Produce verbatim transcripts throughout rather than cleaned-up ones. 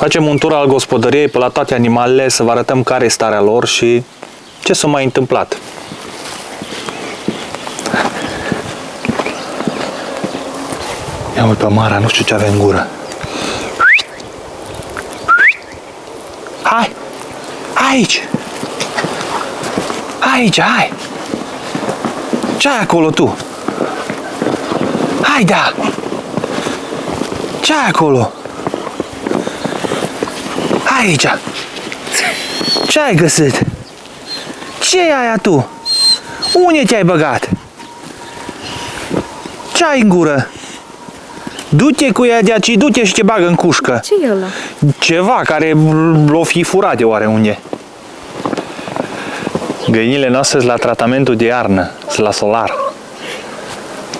Facem un tur al gospodăriei pe la toate animalele, să vă arătăm care e starea lor și ce s-a mai întâmplat. Ia uite pe Mara, nu știu ce avea în gură. Hai! Aici! Aici, hai! Ce-ai acolo tu? Hai, da! Ce-ai acolo? Aici! Ce-ai găsit? Ce-i aia tu? Unde te-ai băgat? Ce-ai în gură? Du-te cu ea de aici, du-te și te bagă în cușcă. Ce e ăla? Ceva care l-o fi furat de oare unde. Găinile noastre sunt la tratamentul de iarnă, sunt la solar.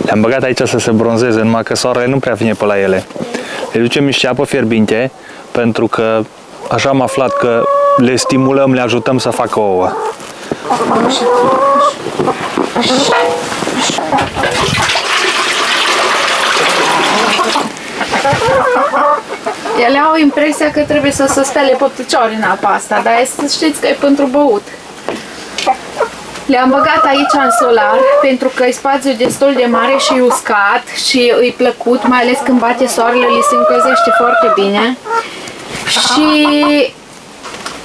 Le-am băgat aici să se bronzeze, numai că soarele nu prea vine pe la ele. Le ducem niște apă fierbinte, pentru că așa am aflat că le stimulăm, le ajutăm să facă ouă. Ele au impresia că trebuie să se stele pe picioare în apa asta, dar știți că e pentru băut. Le-am băgat aici în solar, pentru că e spațiu destul de mare și e uscat și îi plăcut, mai ales când bate soarele, li se încălzește foarte bine. Și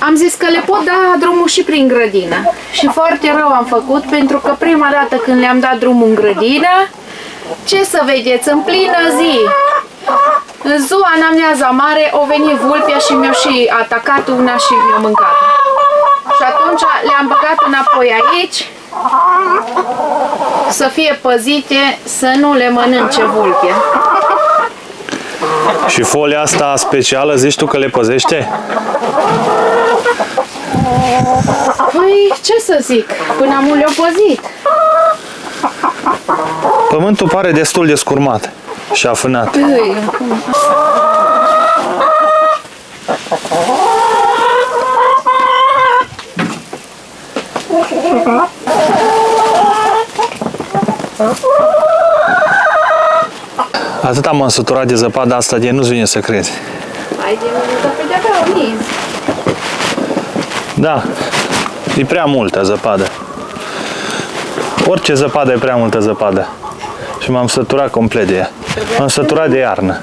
am zis că le pot da drumul și prin grădină. Și foarte rău am făcut, pentru că prima dată când le-am dat drumul în grădină, ce să vedeți, în plină zi, în ziua în amiaza mare, au venit vulpia și mi-au și atacat una și mi-au mâncat. Și atunci le-am băgat înapoi aici, să fie păzite, să nu le mănânce vulpia. Și folia asta specială, zici tu că le păzește? Păi, ce să zic, până amul le-au păzit. Pământul pare destul de scurmat și afânat. Ui. Atât am însăturat de zăpada asta, de nu-ți vine să crezi. Hai de mult, pe de-abia o minți. Da, e prea multă zăpadă. Orice zăpadă e prea multă zăpadă. Și m-am săturat complet de ea. M-am săturat de iarnă.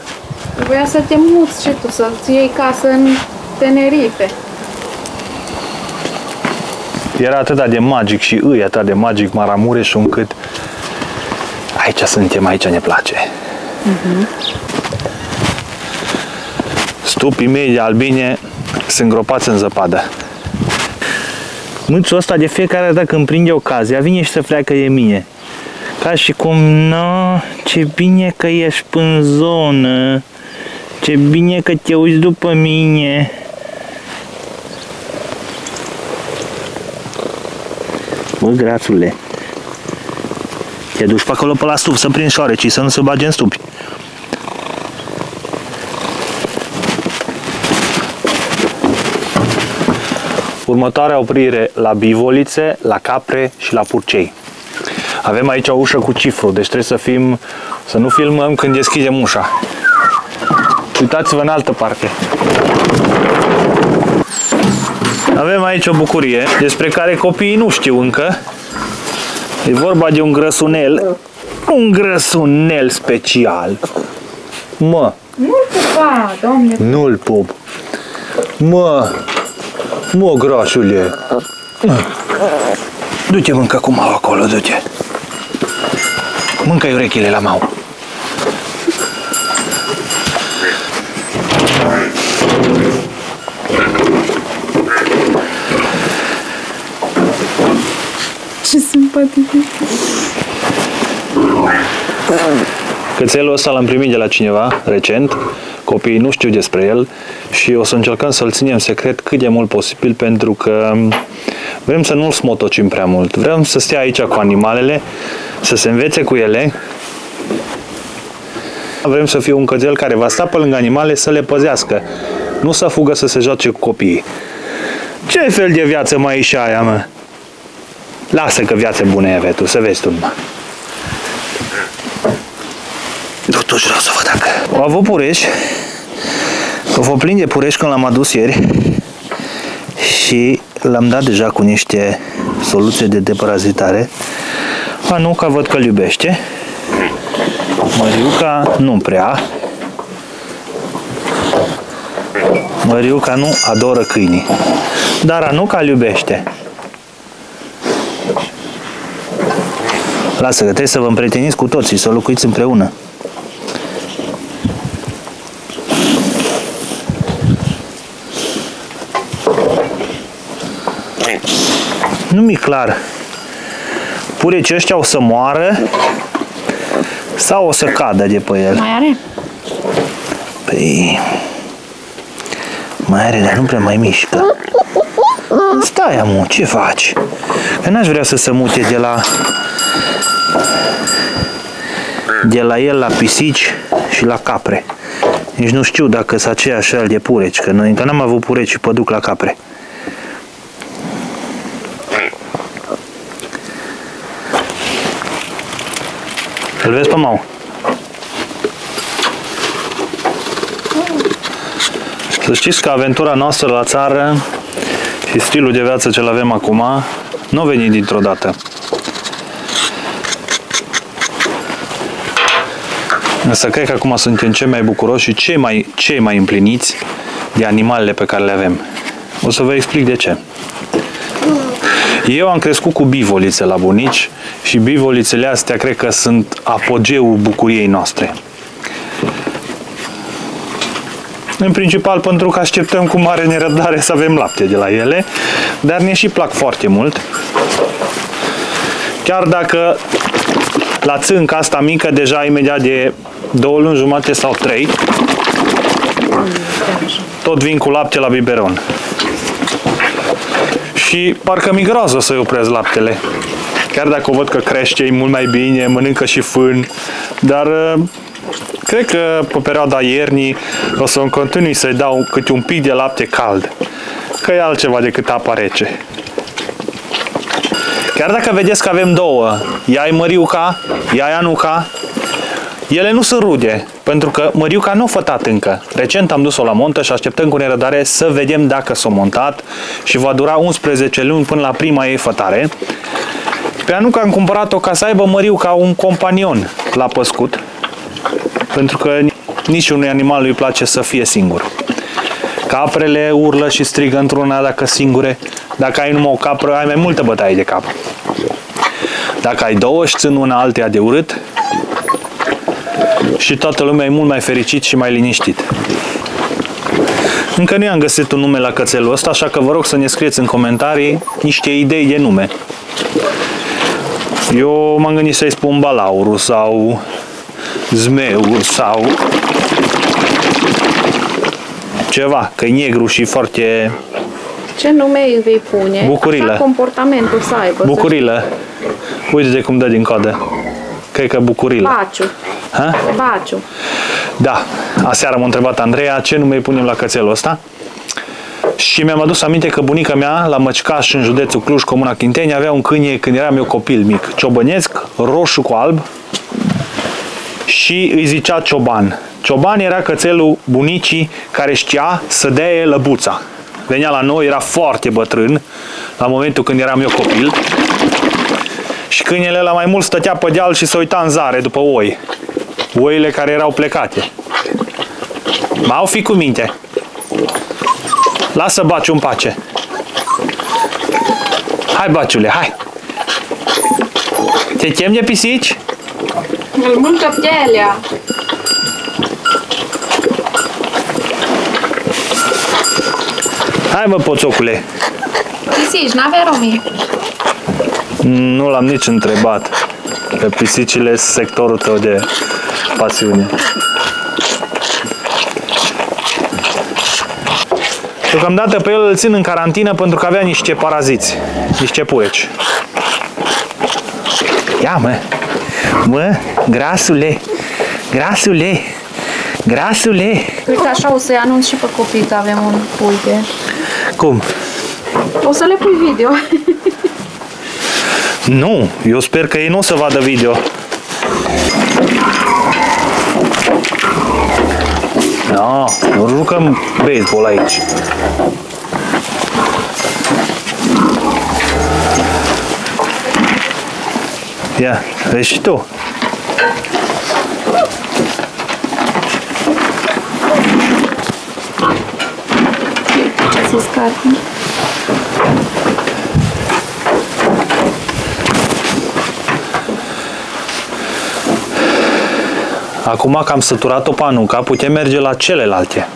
Trebuia să te muți și tu, să-ți iei casă în Tenerife. Era atât de magic și îi atât de magic Maramureșul, încât aici suntem, aici ne place. Uh-huh. Stupii mei de albine sunt îngropați în zăpadă. Mâțul ăsta de fiecare dată când prinde ocazia vine și se fleacă de mine. Ca și cum, no, ce bine că ești în zonă, ce bine că te uiți după mine. Bă, grațule, te duci pe acolo pe la stup să prinzi șoarecii, să nu se bage în stupi. Următoarea oprire la bivolițe, la capre și la purcei. Avem aici o ușă cu cifru, deci trebuie să fim, să nu filmăm când deschidem ușa. Uitați-vă în altă parte. Avem aici o bucurie despre care copiii nu știu încă. E vorba de un grăsunel. Un grăsunel special. Mă. Nu-l pupa, domne. Nu-l pup. Mă. Mă, grașule. Du-te, mâncă cu Mau acolo, du-te. Mâncă-i urechile la Mau. Ce simpatic. Cățelul ăsta l-am primit de la cineva recent. Copiii nu știu despre el și o să încercăm să-l ținem secret cât de mult posibil, pentru că vrem să nu-l smotocim prea mult. Vrem să stea aici cu animalele, să se învețe cu ele. Vrem să fie un cățel care va sta pe lângă animale, să le păzească, nu să fugă să se joace cu copiii. Ce fel de viață mai e și aia, mă? Lasă că viață bună e avea tu, să vezi tu numai. Totuși vreau să văd dacă... O avut pureș, Vă prinde purești când l-am adus ieri și l-am dat deja cu niște soluții de deparazitare. Anuca văd că-l iubește. Măriuca nu prea. Măriuca nu adoră câinii. Dar Anuca îl iubește. Lasă că trebuie să vă împrieteniți cu toții, să locuiți împreună. Nu mi-e clar. Purecii ăștia o să moară sau o să cadă de pe el? Mai are? Păi... Mai are, dar nu prea mai mișcă. Stai, amu, ce faci? Că n-aș vrea să se mute de la... de la el la pisici și la capre. Nici nu știu dacă sunt aceeași fel de pureci, că noi încă n-am avut pureci și păduc la capre. Îl vezi pe Mau? Să știți că aventura noastră la țară și stilul de viață ce-l avem acum nu a venit dintr-o dată. Însă cred că acum suntem cei mai bucuroși și cei mai, cei mai împliniți de animalele pe care le avem. O să vă explic de ce. Eu am crescut cu bivolițe la bunici și bivolițele astea cred că sunt apogeul bucuriei noastre. În principal pentru că așteptăm cu mare nerăbdare să avem lapte de la ele, dar ne și plac foarte mult. Chiar dacă la țânca asta mică, deja imediat de două luni jumate sau trei, tot vin cu lapte la biberon. Și parcă mi-e groază să-i opresc laptele. Chiar dacă o văd că crește, e mult mai bine, mănâncă și fân, dar cred că pe perioada iernii o să-mi continui să-i dau câte un pic de lapte cald, că e altceva decât apa rece. Chiar dacă vedeți că avem două, ea e Măriuca, ea e Anuca, ele nu sunt rude, pentru că Măriuca nu a fătat încă. Recent am dus-o la montă și așteptăm cu nerăbdare să vedem dacă s-a montat și va dura unsprezece luni până la prima ei fătare. Pe Anuca am cumpărat-o ca să aibă Măriuca un companion la păscut, pentru că nici unui animal nu-i place să fie singur. Caprele urlă și strigă într-una dacă singure. Dacă ai numai o capră, ai mai multă bătaie de cap. Dacă ai două, își țin una alteia de urât și toată lumea e mult mai fericit și mai liniștit. Încă nu i-am găsit un nume la cățelul ăsta, așa că vă rog să ne scrieți în comentarii niște idei de nume. Eu m-am gândit să-i spun Balaurul sau Zmeul sau ceva, că e negru și foarte... Ce nume îi vei pune? Bucurilă. Așa comportamentul să aibă. Bucurilă. Uite-te cum dă din coadă. Cred că Bucurilă. Baciu. Ha? Baciu. Da. Aseară m-a întrebat Andreea ce nume îi punem la cățelul ăsta. Și mi-am adus aminte că bunica mea, la Măcicaș, în județul Cluj, comuna Chinteni, avea un câine când eram eu copil mic. Ciobănesc, roșu cu alb. Și îi zicea Cioban. Cioban era cățelul bunicii care știa să dea el lăbuța. Venea la noi, era foarte bătrân, la momentul când eram eu copil. Și câinele la mai mult stătea pe deal și se uita în zare după oi. Oile care erau plecate. M-au fi cu minte. Lasă Baciu în pace. Hai, Baciule, hai. Te chem de pisici? Îl mâncă pielea. Hai, mă, poțocule! Pisici, n-avea romii? Nu l-am nici întrebat. Că pisicile sunt sectorul tău de pasiune. Deocamdată pe el îl țin în carantină pentru că avea niște paraziți, niște pureci. Ia, mă! Mă, grasule! Grasule! Grasule! Cred că așa o să-i anunț și pe copii că avem un pui de... Cum? O să le pui video. Nu, eu sper că ei nu o să vadă video. No, nu jucăm baseball aici. Ia, vezi și tu. Ce se scarpă? Acum că am săturat-o pe Anuca, putem merge la celelalte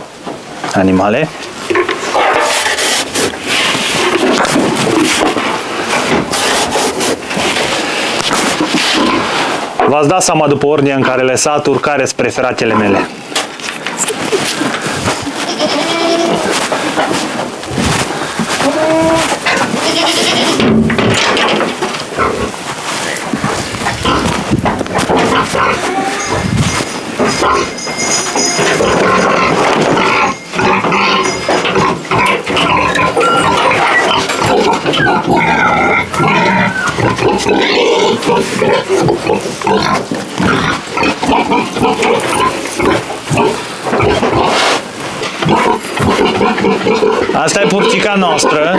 animale. V-ați dat seama după ordinea în care le satur, care sunt preferatele mele. Asta e pupțica noastră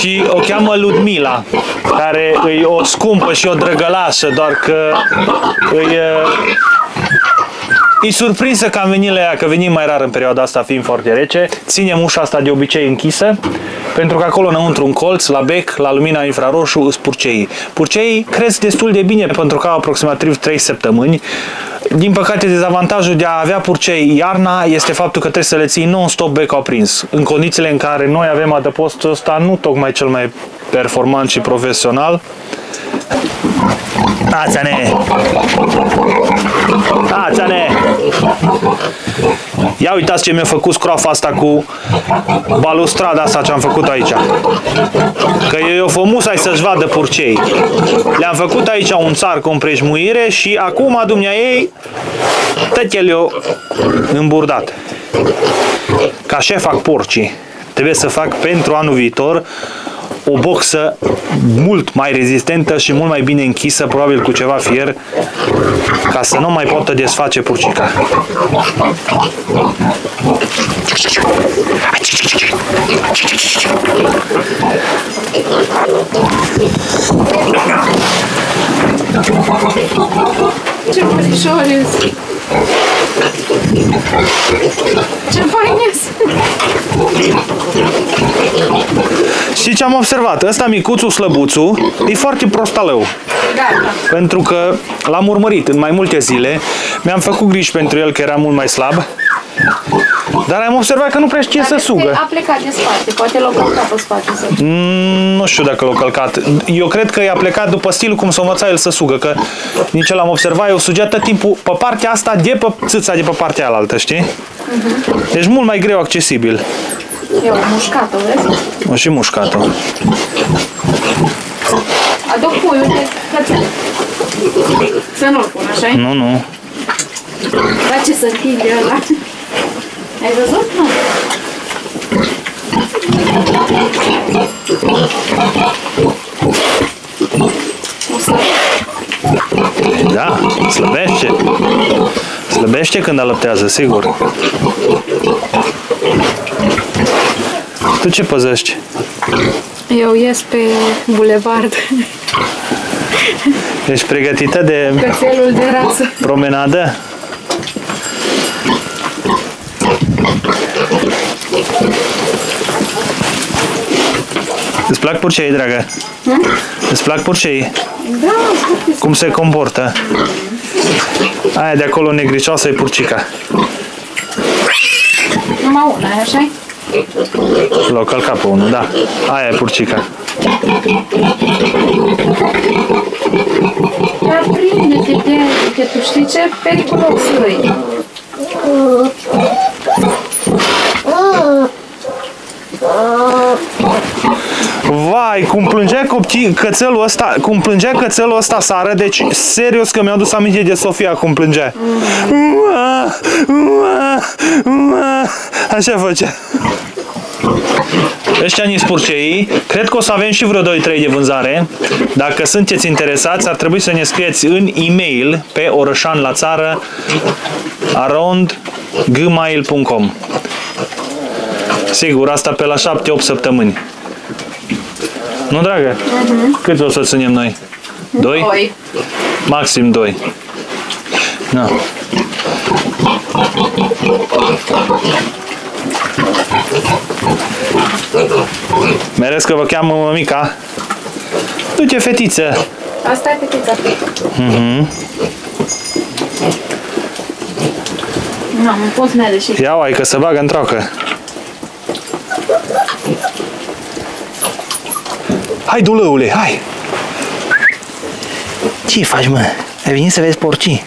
și o cheamă Ludmila, care e o scumpă și o drăgălașă, doar că îi, îi surprinsă că am venit la ea, că venim mai rar în perioada asta, fiind foarte rece. Ținem ușa asta de obicei închisă, pentru că acolo înăuntru un colț, la bec, la lumina infraroșu, îs purceii. Purceii cresc destul de bine pentru că au aproximativ trei săptămâni. Din păcate, dezavantajul de a avea purcei iarna este faptul că trebuie să le ții non-stop becul aprins. În condițiile în care noi avem adăpostul ăsta nu tocmai cel mai performant și profesional. Ațane! Ațane! Ia uitați ce mi-a făcut scroafa asta cu balustrada asta ce am făcut aici. Că eu fomus ai să-și vadă purcei. Le-am făcut aici un țar cu împrejmuire și acum dumnea ei tăte le-au îmburdat. Ca așa fac porcii. Trebuie să fac pentru anul viitor o boxă mult mai rezistentă și mult mai bine închisă, probabil cu ceva fier, ca să nu mai poată desface purcica. Ce mărișoare! Ce faine! Știi ce am observat? Ăsta micuțul, slăbuțul, e foarte prostalău. Da. Pentru că l-am urmărit în mai multe zile, mi-am făcut griji pentru el că era mult mai slab, dar am observat că nu prea știe să sugă. A plecat de spate, poate l-a călcat pe spate. Mm, nu știu dacă l-a călcat. Eu cred că i-a plecat după stilul cum s-a învățat el să sugă, că nici el am observat, eu sugea tot timpul pe partea asta, de pe țâța, de pe partea alaltă, știi? Uh-huh. Deci mult mai greu accesibil. Eu, mușcat-o, vezi? O, și mușcat-o. Aduc puiul, uite, să nu-l pun, așa-i? Nu, nu. Dar ce să închide ăla? Ai văzut? Nu. Da, slăbește. Slăbește când alăptează, sigur. Tu ce păzești? Eu ies pe bulevard. Ești pregătită de cățelul de rață. Promenadă? Îți plac purcei, dragă? Hmm? Îți plac purcei? Da, cum se comportă? Aia de acolo negricioasă e purcica. Numai una, așa-i? L-au călcat pe unul, da. Aia e purcica. Dar prinde-te de că tu știi ce periculosul e. Vai, cum plângea copii, cățelul ăsta, cum plângea cățelul ăsta seară, deci serios că mi-a dus aminte de Sofia cum plângea. Ua, ua, ua, așa făcea. ăștia din spurceii. Cred că o să avem și vreo doi trei de vânzare. Dacă sunteți interesați, ar trebui să ne scrieți în e-mail pe orășanlațară arond gmail punct com. Sigur, asta pe la șapte opt săptămâni. Nu, dragă? Uh-huh. Cât o să ținem noi? doi? doi. Maxim doi. Da. Meresc că vă cheamă mămica. Du-te, fetiță. Asta e fetița. Mhm. Nu, mă poți ne deși. Ia uai, că se bagă în troacă. Hai, dulăule, hai! Ce faci, mă? Ai venit să vezi porcii?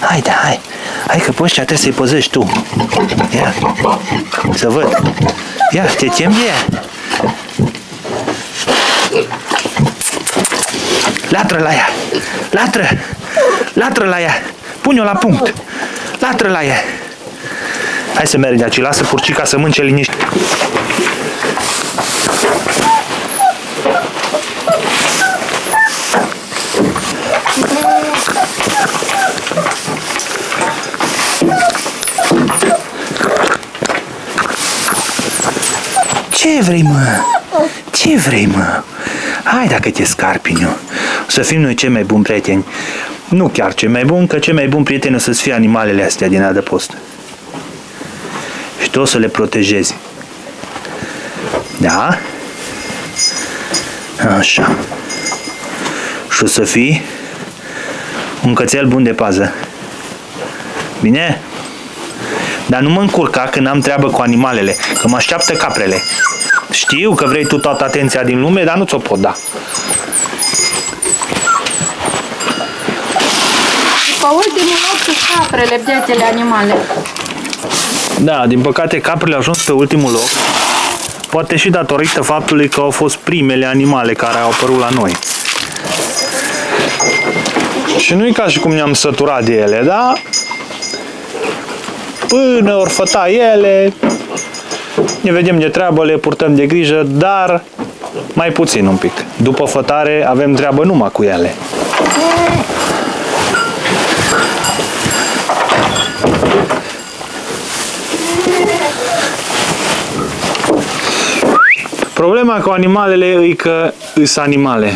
Hai, da, hai! Hai că poți, trebuie să-i păzești tu! Ia! Să văd! Ia, te chem de ea! Latră la ea! Latră! Latră la ea! Pune-o la punct! Latră la ea! Hai să mergi de aici, lasă purcica să mânce liniște! Ce vrei, mă? Ce vrei, mă? Hai dacă te scarpini-o. O să fim noi cei mai buni prieteni. Nu chiar cei mai buni, că cei mai buni prieteni o să-ți fie animalele astea din adăpost. Și tu o să le protejezi. Da? Așa. Și o să fii un cățel bun de pază. Bine? Dar nu mă încurca că n-am treabă cu animalele, că mă așteaptă caprele. Știu că vrei tu toată atenția din lume, dar nu ți-o pot da. După ultimul loc sunt caprele, biețele animale. Da, din păcate caprele au ajuns pe ultimul loc. Poate și datorită faptului că au fost primele animale care au apărut la noi. Și nu e ca și cum ne-am săturat de ele, dar până ori făta ele, ne vedem de treabă, le purtăm de grijă, dar mai puțin un pic. După fătare avem treabă numai cu ele. Problema cu animalele e că îs animale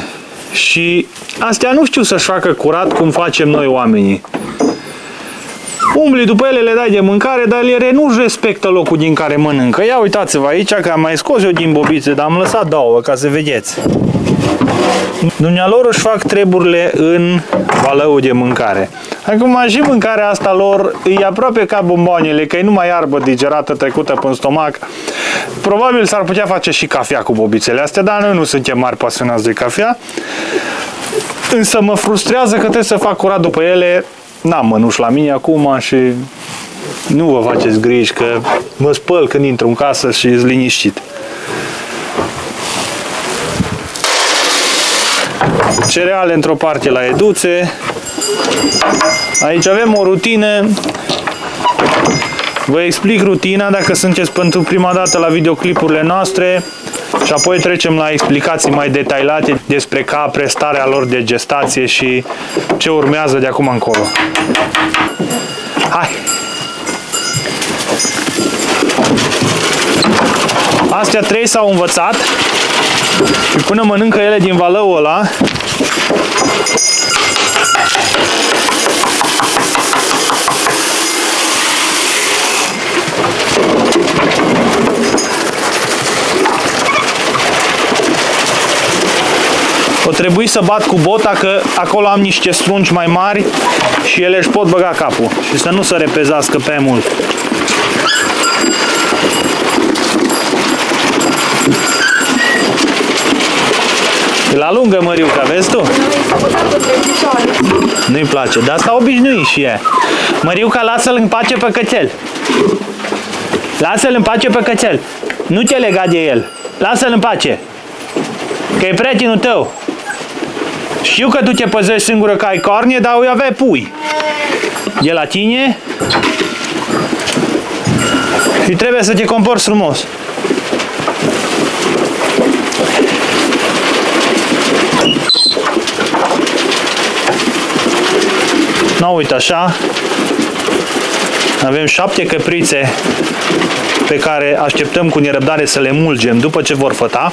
și astea nu știu să-și facă curat cum facem noi oamenii. Umbli după ele, le dai de mâncare, dar ele nu-și respectă locul din care mănâncă. Ia uitați-vă aici că am mai scos eu din bobițe, dar am lăsat două ca să vedeți. Dumnealor își fac treburile în balăul de mâncare. Acum și mâncarea asta lor e aproape ca bomboanele, că e numai iarbă digerată trecută până în stomac. Probabil s-ar putea face și cafea cu bobițele astea, dar noi nu suntem mari pasionați de cafea. Însă mă frustrează că trebuie să fac curat după ele. N-am mănuși la mine acum și nu vă faceți griji că mă spăl când intru în casă și e liniștit. Cereale într-o parte la eduțe. Aici avem o rutină. Vă explic rutina dacă sunteți pentru prima dată la videoclipurile noastre și apoi trecem la explicații mai detaliate despre capre, starea lor de gestație și ce urmează de acum încolo. Hai! Astea trei s-au învățat și până mănâncă ele din valăul ăla, o trebuie să bat cu bota că acolo am niște strunci mai mari și ele își pot băga capul și să nu se repezească pe mult. Îl alungă Măriuca, vezi tu? Nu-i place, dar asta obișnui și e. Măriuca, lasă-l în pace pe cățel. Lasă-l în pace pe cățel. Nu te lega de el. Lasă-l în pace. Că e prietenul tău. Știu că tu te păzești singură că ai carne, dar o avea pui de la tine și trebuie să te comporți frumos. N-a uit așa. Avem șapte căprițe pe care așteptăm cu nerăbdare să le mulgem după ce vor făta.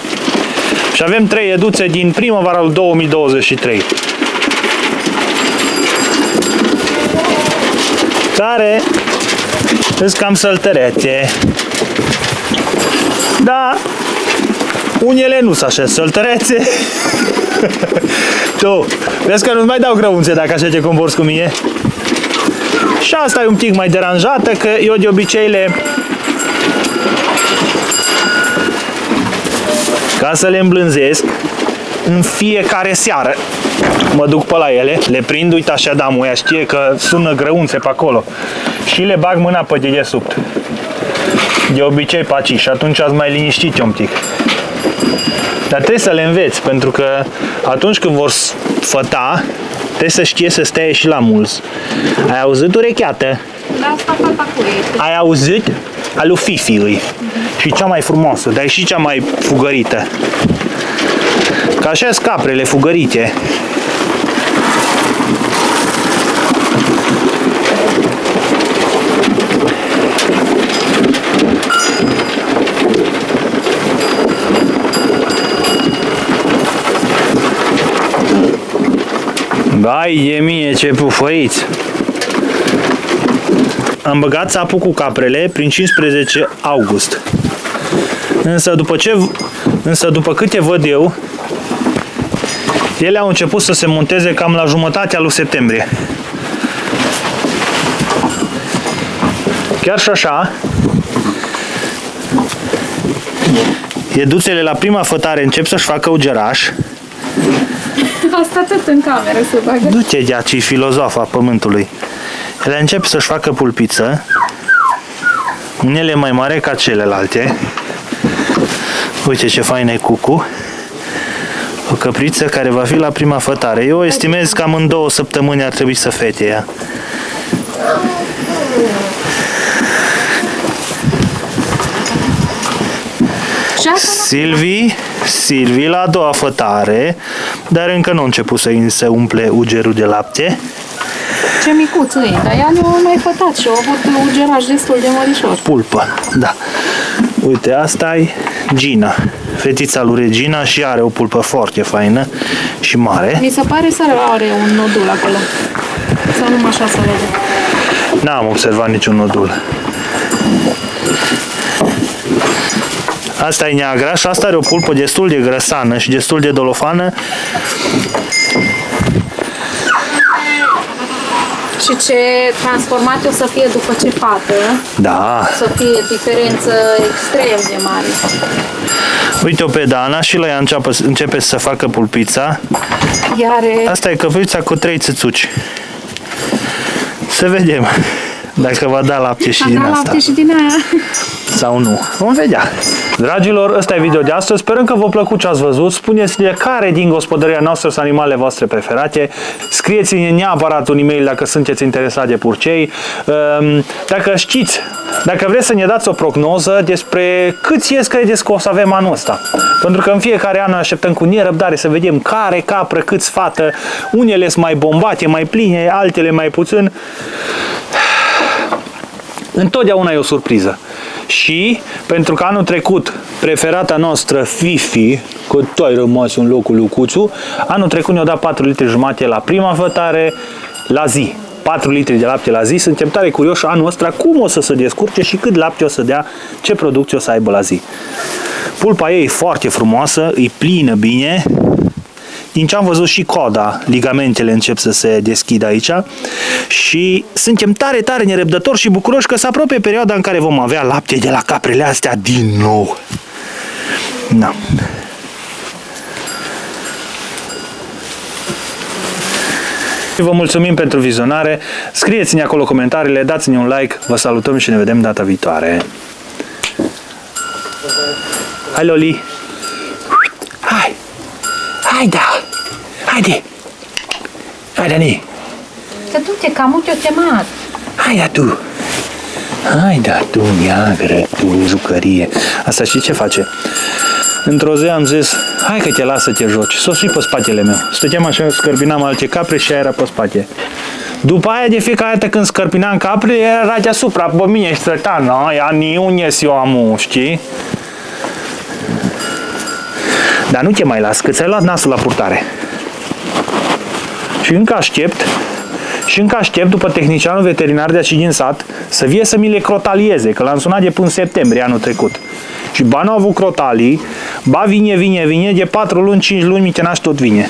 Și avem trei eduțe din primăvara al două mii douăzeci și trei. Care sunt cam săltărețe. Da, unele nu sunt așa săltărețe. Tu, vezi că nu-ți mai dau grăunțe dacă așa te comporți cu mine. Și asta e un pic mai deranjată, că eu de obicei le... Ca să le îmblânzesc, în fiecare seară mă duc pe la ele, le prind, uite așa, da, muia știe că sună grăunțe pe acolo. Și le bag mâna pe dedesubt. De obicei pe aici, și atunci ați mai liniștit un pic. Dar trebuie să le înveți, pentru că atunci când vor făta, trebuie să știe să stea și la mulți. Ai auzit, urecheată? La asta fata cu ei. Ai auzit? A lui Fifi lui. Uh-huh. Și cea mai frumoasă, dar e și cea mai fugărită. Ca așa sunt caprele fugărite. Bai de mie ce pufăiți! Am băgat sapul cu caprele prin cincisprezece august. Însă după, ce, însă după câte văd eu, ele au început să se monteze cam la jumătatea lui septembrie. Chiar și așa, eduțele la prima fătare încep să-și facă ugeraș. Asta tot în cameră se bagă. Du-te de aici, filozofa pământului. Ele încep să-și facă pulpiță, unele mai mare ca celelalte. Uite ce faină e Cucu. O căpriță care va fi la prima fătare. Eu estimez că cam în două săptămâni ar trebui să fete ea. Silvi, Silvi la a doua fătare, dar încă nu a început să îi se umple ugerul de lapte. Ce micuț e, dar ea nu a mai fătat și a avut ugeraș destul de mărișor. Pulpă, da. Uite, asta e Gina, fetița lui Regina, și are o pulpă foarte faină și mare. Mi se pare să are un nodul acolo, sau numai așa să vede. N-am observat niciun nodul. Asta e neagra și asta are o pulpă destul de grăsană și destul de dolofană. Și ce transformat o să fie după ce fată. Da. Să fie diferență extrem de mare. Uite-o pe Dana și la ea începe, începe să facă pulpița. Iare... Asta e căprița cu trei țățuci. Să vedem dacă va da lapte și va din da asta. Lapte și din aia. Sau nu. Vom vedea. Dragilor, ăsta e video de astăzi. Sperăm că v-a plăcut ce ați văzut. Spuneți-ne care din gospodăria noastră sunt animalele voastre preferate. Scrieți-ne neapărat un e-mail dacă sunteți interesați de purcei. Dacă știți, dacă vreți să ne dați o prognoză despre câți ies credeți că o să avem anul ăsta. Pentru că în fiecare an așteptăm cu nerăbdare să vedem care capră, câți fată. Unele sunt mai bombate, mai pline, altele mai puțin. Întotdeauna e o surpriză. Și pentru că anul trecut preferata noastră Fifi, că tu ai rămas în locul lui Cuțu, anul trecut ne-a dat patru litri jumate la prima fătare la zi. patru litri de lapte la zi. Suntem tare curioși anul ăsta cum o să se descurce și cât lapte o să dea, ce producție o să aibă la zi. Pulpa ei e foarte frumoasă, e plină bine. Din ce am văzut și coda, ligamentele încep să se deschidă aici și suntem tare, tare nerăbdători și bucuroși că se apropie perioada în care vom avea lapte de la caprele astea din nou. Na. Vă mulțumim pentru vizionare, scrieți-ne acolo comentariile, dați-ne un like, vă salutăm și ne vedem data viitoare. Hai, Loli! Hai! Hai da! Haide! Hai, Dani! Să du-te, că am uite-o chemat! Hai da tu! Hai da tu, neagră, tu, jucărie! Asta știi ce face? Într-o zi am zis, hai că te las să te joci, s-o sui pe spatele meu. Stăteam așa, scărbinam alte capre și aia era pe spate. După aia, de fiecare dată când scărpineam caprile, era deasupra, pe mine și trăta, no? Ia ni unies eu amu, știi? Dar nu te mai las, că ți-ai luat nasul la purtare. Și încă aștept, și încă aștept după tehnicianul veterinar de aici din sat să vie să mi le crotalieze, că l-am sunat de până în septembrie anul trecut. Și ba nu au avut crotalii, ba vine, vine, vine, de patru luni, cinci luni, mi te naști tot vine.